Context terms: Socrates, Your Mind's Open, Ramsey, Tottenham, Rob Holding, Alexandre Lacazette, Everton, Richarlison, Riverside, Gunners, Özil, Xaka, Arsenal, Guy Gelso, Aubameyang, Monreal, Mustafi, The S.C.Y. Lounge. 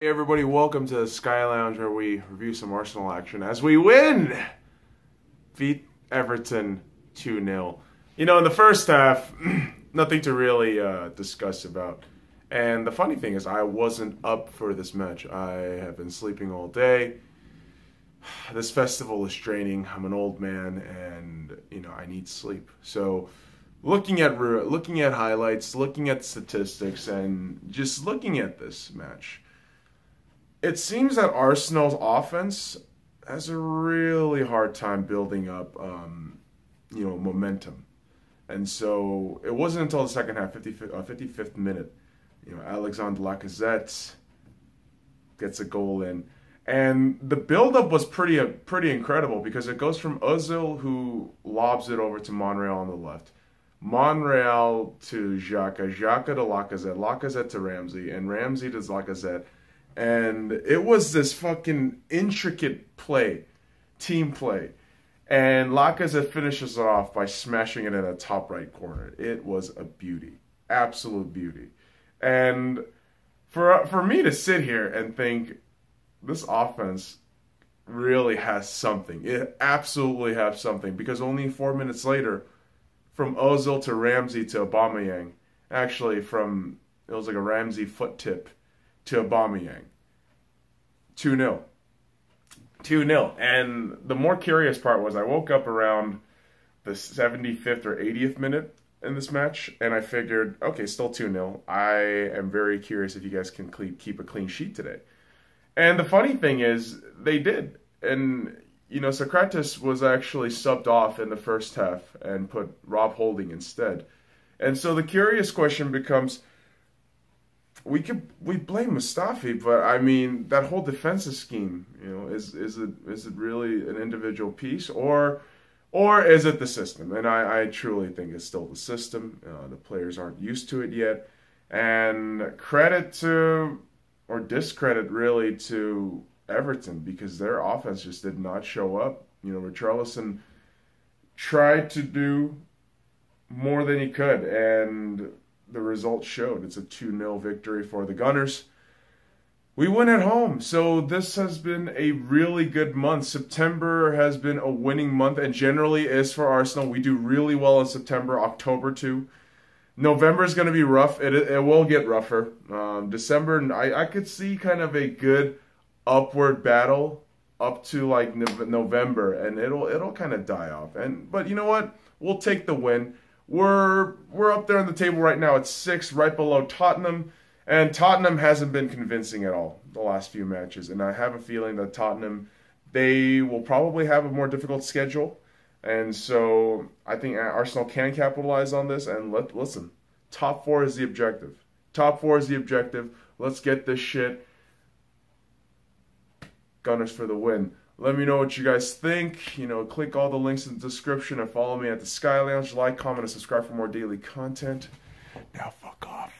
Hey everybody, welcome to the Sky Lounge where we review some Arsenal action as we win! Beat Everton 2-0. You know, in the first half, nothing to really discuss about. And the funny thing is, I wasn't up for this match. I have been sleeping all day. This festival is draining. I'm an old man and, you know, I need sleep. So, looking at highlights, looking at statistics, and just looking at this match, it seems that Arsenal's offense has a really hard time building up, you know, momentum. And so it wasn't until the second half, 55th minute, you know, Alexandre Lacazette gets a goal in. And the buildup was pretty incredible because it goes from Özil, who lobs it over to Monreal on the left, Monreal to Xaka, Xaka to Lacazette, Lacazette to Ramsey, and Ramsey to Lacazette. And it was this fucking intricate play, team play. And Lacazette finishes it off by smashing it in the top right corner. It was a beauty. Absolute beauty. And for me to sit here and think this offense really has something. It absolutely has something. Because only 4 minutes later, from Özil to Ramsey to Aubameyang, actually from, it was like a Ramsey foot tip, to Aubameyang. 2-0. 2-0. And the more curious part was I woke up around the 75th or 80th minute in this match, and I figured, okay, still 2-0. I am very curious if you guys can keep a clean sheet today. And the funny thing is, they did. And, you know, Socrates was actually subbed off in the first half and put Rob Holding instead. And so the curious question becomes, we blame Mustafi, but I mean that whole defensive scheme, you know, is it really an individual piece or is it the system? And I truly think it's still the system. The players aren't used to it yet, and credit to or discredit really to Everton because their offense just did not show up. You know, Richarlison tried to do more than he could, and the results showed. It's a 2-0 victory for the Gunners. We win at home. So this has been a really good month. September has been a winning month and generally is for Arsenal. We do really well in September, October too. November is going to be rough. It will get rougher. December, I could see kind of a good upward battle up to like November, and it'll kind of die off. But you know what? We'll take the win. We're up there on the table right now at 6, right below Tottenham. And Tottenham hasn't been convincing at all the last few matches. And I have a feeling that Tottenham, they will probably have a more difficult schedule. And so I think Arsenal can capitalize on this. And listen, top 4 is the objective. Top 4 is the objective. Let's get this shit. Gunners for the win. Let me know what you guys think. You know, click all the links in the description and follow me at the Sky Lounge. Like, comment, and subscribe for more daily content. Now fuck off.